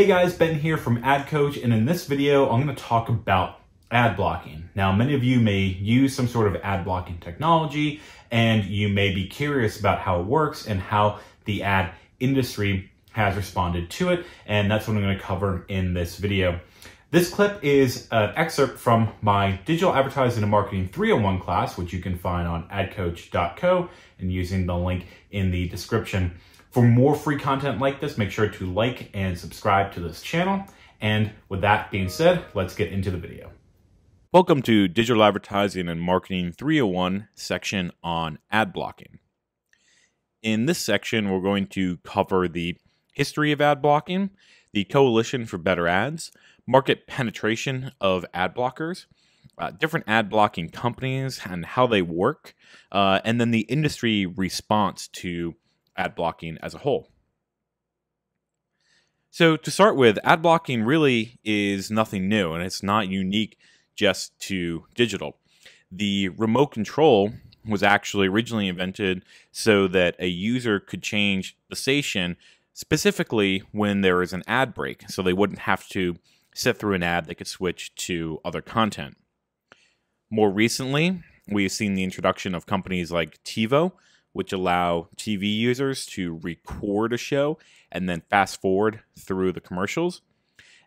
Hey guys, Ben here from AdCoach, and in this video, I'm going to talk about ad blocking. Now, many of you may use some sort of ad blocking technology, and you may be curious about how it works and how the ad industry has responded to it, and that's what I'm going to cover in this video. This clip is an excerpt from my Digital Advertising and Marketing 301 class, which you can find on adcoach.co and using the link in the description. For more free content like this, make sure to like and subscribe to this channel. And with that being said, let's get into the video. Welcome to Digital Advertising and Marketing 301 section on ad blocking. In this section, we're going to cover the history of ad blocking, the Coalition for Better Ads, market penetration of ad blockers, different ad blocking companies and how they work, and then the industry response to ad blocking as a whole. So to start with, ad blocking really is nothing new, and it's not unique just to digital. The remote control was actually originally invented so that a user could change the station specifically when there is an ad break, so they wouldn't have to sit through an ad, they could switch to other content. More recently, we've seen the introduction of companies like TiVo, which allow TV users to record a show and then fast forward through the commercials.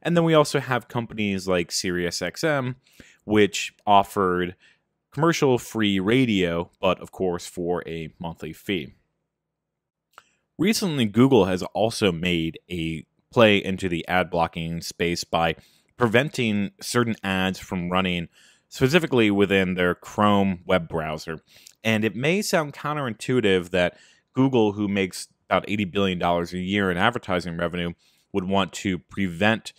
And then we also have companies like SiriusXM, which offered commercial free radio, but of course for a monthly fee. Recently, Google has also made a play into the ad blocking space by preventing certain ads from running specifically within their Chrome web browser. And it may sound counterintuitive that Google, who makes about $80 billion a year in advertising revenue, would want to prevent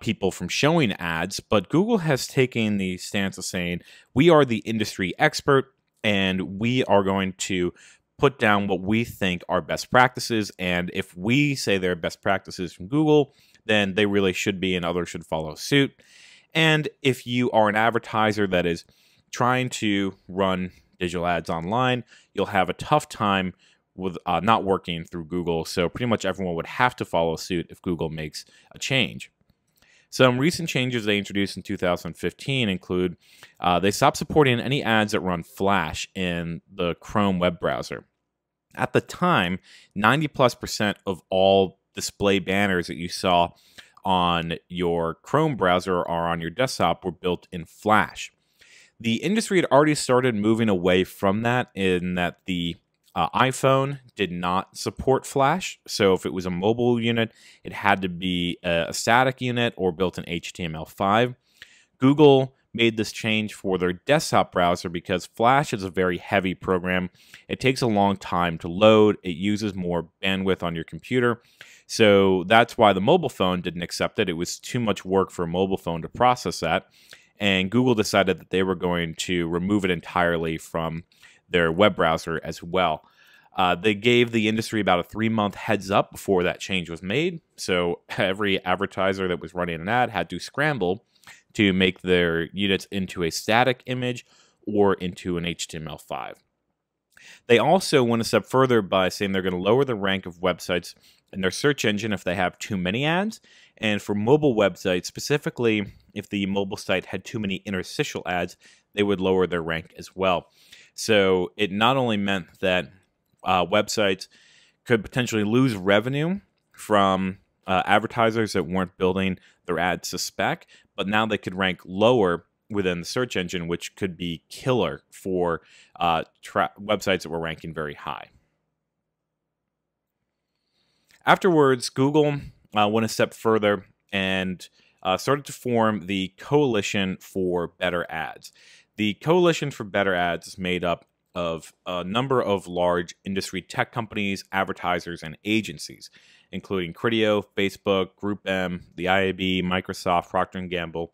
people from showing ads. But Google has taken the stance of saying, we are the industry expert, and we are going to put down what we think are best practices, and if we say they're best practices from Google, then they really should be, and others should follow suit. And if you are an advertiser that is trying to run digital ads online, you'll have a tough time with not working through Google, so pretty much everyone would have to follow suit if Google makes a change. Some recent changes they introduced in 2015 include they stopped supporting any ads that run Flash in the Chrome web browser. At the time, 90+% of all display banners that you saw on your Chrome browser or on your desktop were built in Flash. The industry had already started moving away from that, in that the iPhone did not support Flash. So if it was a mobile unit, it had to be a static unit or built in HTML5. Google made this change for their desktop browser because Flash is a very heavy program. It takes a long time to load. It uses more bandwidth on your computer. So that's why the mobile phone didn't accept it. It was too much work for a mobile phone to process that. And Google decided that they were going to remove it entirely from their web browser as well. They gave the industry about a 3-month heads up before that change was made. So every advertiser that was running an ad had to scramble to make their units into a static image or into an HTML5. They also went a step further by saying they're going to lower the rank of websites in their search engine if they have too many ads. And for mobile websites, specifically if the mobile site had too many interstitial ads, they would lower their rank as well. So it not only meant that websites could potentially lose revenue from advertisers that weren't building their ads to spec, but now they could rank lower within the search engine, which could be killer for websites that were ranking very high. Afterwards, Google went a step further and started to form the Coalition for Better Ads. The Coalition for Better Ads is made up of a number of large industry tech companies, advertisers, and agencies, including Criteo, Facebook, Group M, the IAB, Microsoft, Procter & Gamble,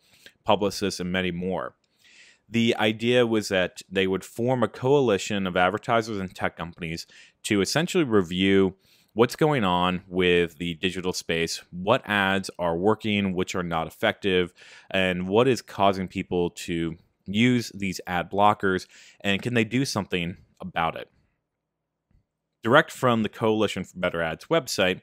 Publicis, and many more. The idea was that they would form a coalition of advertisers and tech companies to essentially review what's going on with the digital space, what ads are working, which are not effective, and what is causing people to use these ad blockers, and can they do something about it? Direct from the Coalition for Better Ads website,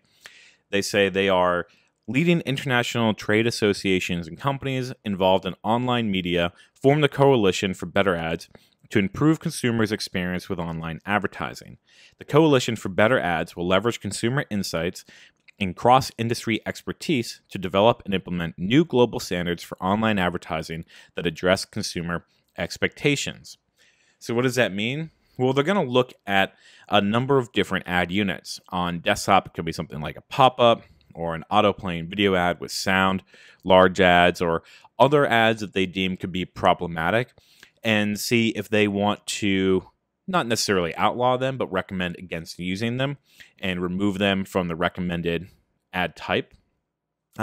they say they are Leading international trade associations and companies involved in online media formed the Coalition for Better Ads to improve consumers' experience with online advertising. The Coalition for Better Ads will leverage consumer insights and cross-industry expertise to develop and implement new global standards for online advertising that address consumer expectations. So what does that mean? Well, they're going to look at a number of different ad units. On desktop, it could be something like a pop-up or an auto-playing video ad with sound, large ads, or other ads that they deem could be problematic, and see if they want to not necessarily outlaw them, but recommend against using them and remove them from the recommended ad type.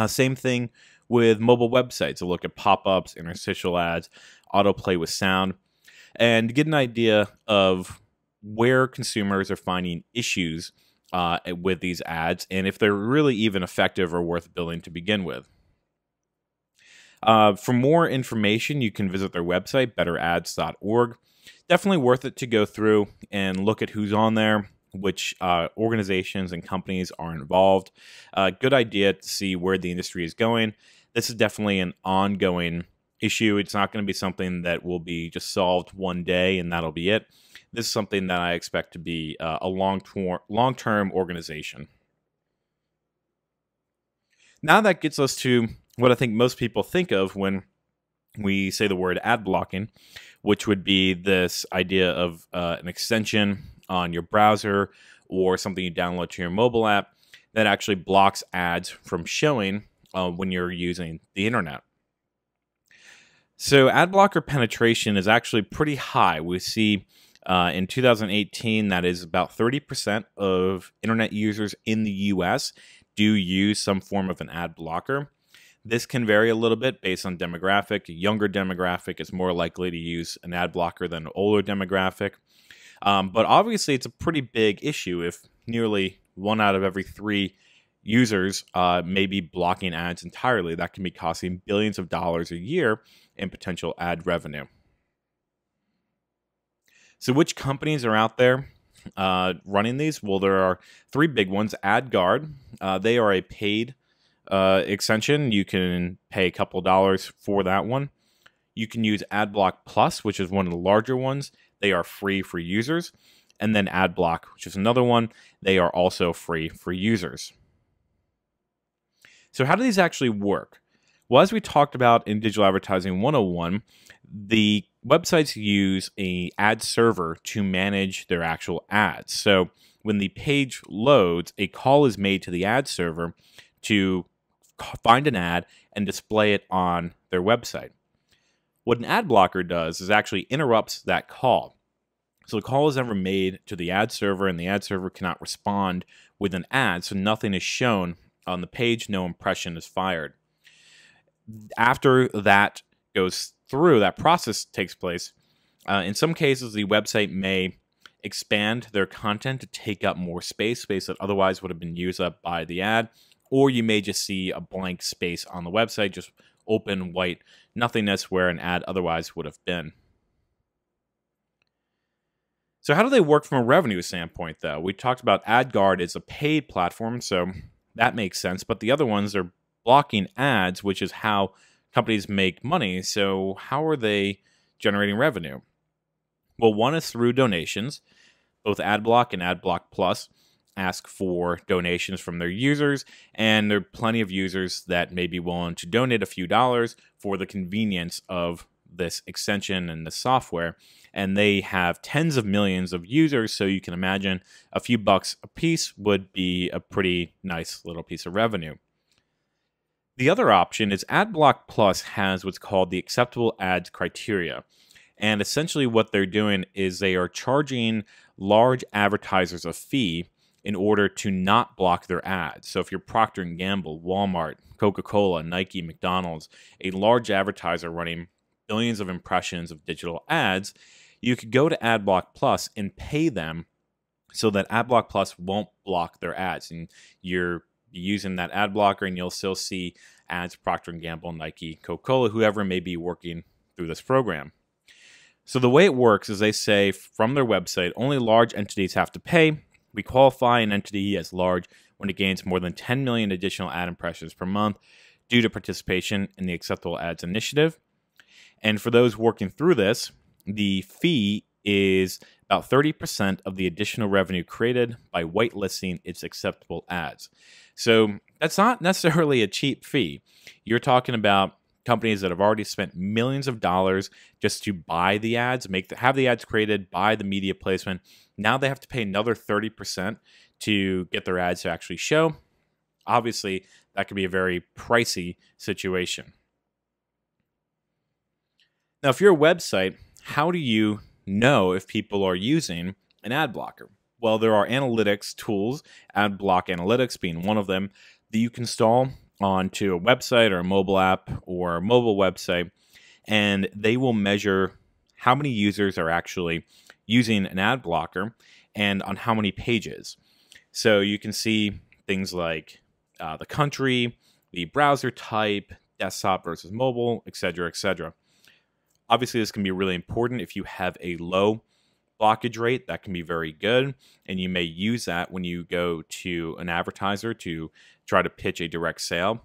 Same thing with mobile websites. So look at pop-ups, interstitial ads, autoplay with sound, and get an idea of where consumers are finding issues with these ads and if they're really even effective or worth building to begin with. For more information, you can visit their website, betterads.org. Definitely worth it to go through and look at who's on there, which organizations and companies are involved. Good idea to see where the industry is going. This is definitely an ongoing issue. It's not going to be something that will be just solved one day and that'll be it. This is something that I expect to be a long-term organization. Now that gets us to what I think most people think of when we say the word ad blocking, which would be this idea of an extension on your browser or something you download to your mobile app that actually blocks ads from showing when you're using the internet. So ad blocker penetration is actually pretty high. We see in 2018 that is about 30% of internet users in the US do use some form of an ad blocker. This can vary a little bit based on demographic. A younger demographic is more likely to use an ad blocker than an older demographic. But obviously, it's a pretty big issue if nearly 1 out of every 3 users may be blocking ads entirely. That can be costing billions of dollars a year in potential ad revenue. So which companies are out there running these? Well, there are 3 big ones. AdGuard, they are a paid extension. You can pay a couple dollars for that one. You can use Adblock Plus, which is one of the larger ones. They are free for users. And then AdBlock, which is another one. They are also free for users. So how do these actually work? Well, as we talked about in Digital Advertising 101, the websites use an ad server to manage their actual ads. So when the page loads, a call is made to the ad server to find an ad and display it on their website. What an ad blocker does is actually interrupts that call. So the call is never made to the ad server, and the ad server cannot respond with an ad, so nothing is shown on the page, no impression is fired. After that goes through, that process takes place, in some cases the website may expand their content to take up more space that otherwise would have been used up by the ad, or you may just see a blank space on the website, just open white nothingness where an ad otherwise would have been. So how do they work from a revenue standpoint, though? We talked about AdGuard is a paid platform, so that makes sense. But the other ones are blocking ads, which is how companies make money. So how are they generating revenue? Well, one is through donations. Both AdBlock and AdBlock Plus ask for donations from their users, and there are plenty of users that may be willing to donate a few dollars for the convenience of this extension and the software, and they have tens of millions of users, so you can imagine a few bucks a piece would be a pretty nice little piece of revenue. The other option is AdBlock Plus has what's called the Acceptable Ads criteria, and essentially what they're doing is they are charging large advertisers a fee in order to not block their ads. So if you're Procter & Gamble, Walmart, Coca-Cola, Nike, McDonald's, a large advertiser running billions of impressions of digital ads, you could go to AdBlock Plus and pay them so that AdBlock Plus won't block their ads. And you're using that ad blocker and you'll still see ads, Procter & Gamble, Nike, Coca-Cola, whoever may be working through this program. So the way it works is they say from their website, only large entities have to pay, We qualify an entity as large when it gains more than 10 million additional ad impressions per month due to participation in the Acceptable Ads Initiative. And for those working through this, the fee is about 30% of the additional revenue created by whitelisting its acceptable ads. So that's not necessarily a cheap fee. You're talking about companies that have already spent millions of dollars just to buy the ads, have the ads created, buy the media placement. Now they have to pay another 30% to get their ads to actually show. Obviously, that could be a very pricey situation. Now, if you're a website, how do you know if people are using an ad blocker? Well, there are analytics tools, AdBlock Analytics being one of them, that you can install onto a website or a mobile app or a mobile website, and they will measure how many users are actually using an ad blocker and on how many pages. So you can see things like the country, the browser type, desktop versus mobile, et cetera, et cetera. Obviously, this can be really important. If you have a low blockage rate, that can be very good, and you may use that when you go to an advertiser to try to pitch a direct sale.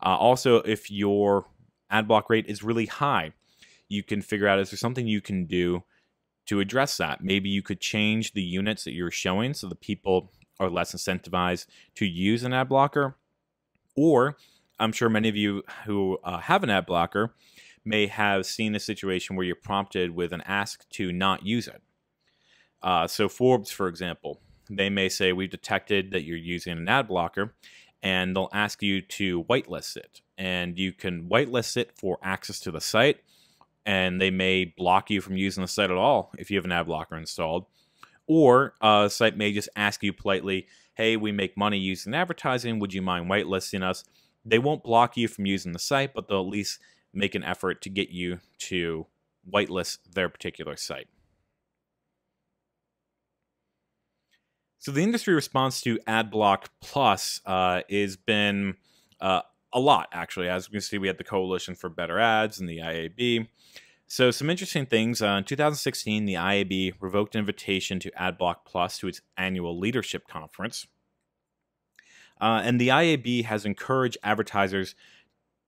Also, if your ad block rate is really high, you can figure out, is there something you can do to address that? Maybe you could change the units that you're showing so the people are less incentivized to use an ad blocker. Or I'm sure many of you who have an ad blocker may have seen a situation where you're prompted with an ask to not use it. So Forbes, for example, they may say, we've detected that you're using an ad blocker, and they'll ask you to whitelist it. And you can whitelist it for access to the site, and they may block you from using the site at all if you have an ad blocker installed. Or a site may just ask you politely, hey, we make money using advertising, would you mind whitelisting us? They won't block you from using the site, but they'll at least make an effort to get you to whitelist their particular site. So the industry response to AdBlock Plus has been a lot, actually. As we can see, we had the Coalition for Better Ads and the IAB. So some interesting things. In 2016, the IAB revoked an invitation to AdBlock Plus to its annual leadership conference. And the IAB has encouraged advertisers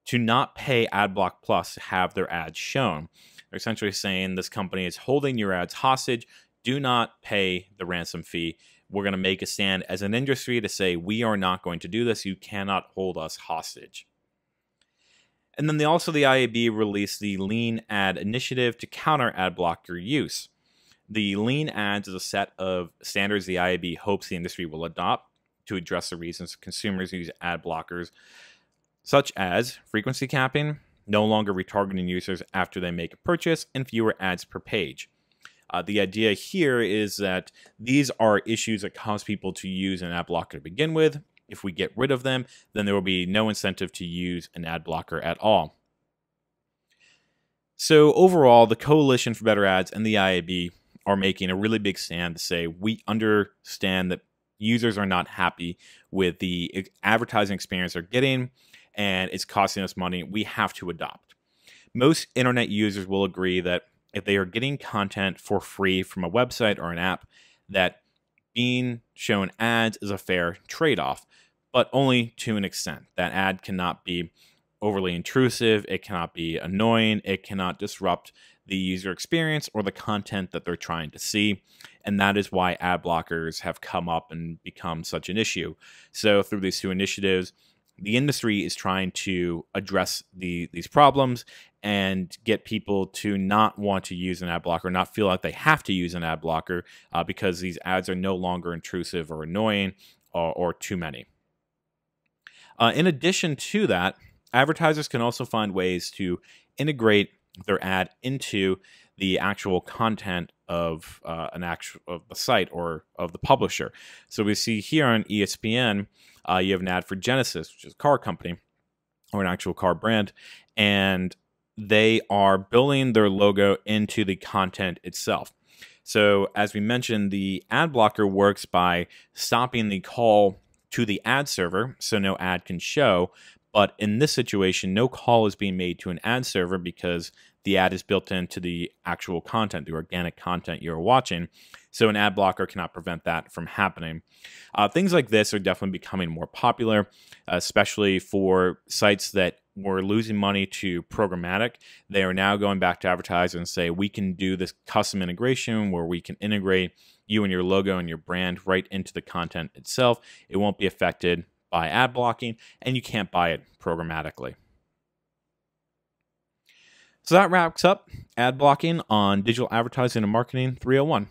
to not pay AdBlock Plus to have their ads shown. They're essentially saying this company is holding your ads hostage. Do not pay the ransom fee. We're going to make a stand as an industry to say we are not going to do this. You cannot hold us hostage. And then the IAB released the Lean Ad Initiative to counter ad blocker use. The Lean Ads is a set of standards the IAB hopes the industry will adopt to address the reasons consumers use ad blockers, such as frequency capping, no longer retargeting users after they make a purchase, and fewer ads per page. The idea here is that these are issues that cause people to use an ad blocker to begin with. If we get rid of them, then there will be no incentive to use an ad blocker at all. So overall, the Coalition for Better Ads and the IAB are making a really big stand to say we understand that users are not happy with the advertising experience they're getting, and it's costing us money. We have to adopt. Most internet users will agree that if they are getting content for free from a website or an app, that being shown ads is a fair trade-off, but only to an extent. That ad cannot be overly intrusive, it cannot be annoying, it cannot disrupt the user experience or the content that they're trying to see. And that is why ad blockers have come up and become such an issue. So through these two initiatives, the industry is trying to address these problems and get people to not want to use an ad blocker, not feel like they have to use an ad blocker because these ads are no longer intrusive or annoying or too many. In addition to that, advertisers can also find ways to integrate their ad into the actual content of the site or of the publisher. So we see here on ESPN, you have an ad for Genesis, which is a car company or an actual car brand, and they are building their logo into the content itself. So as we mentioned, the ad blocker works by stopping the call to the ad server, so no ad can show. But in this situation, no call is being made to an ad server because the ad is built into the actual content, the organic content you're watching. So an ad blocker cannot prevent that from happening. Things like this are definitely becoming more popular, especially for sites that were losing money to programmatic. They are now going back to advertisers and say, we can do this custom integration where we can integrate you and your logo and your brand right into the content itself. It won't be affected by ad blocking, and you can't buy it programmatically. So that wraps up ad blocking on Digital Advertising and Marketing 301.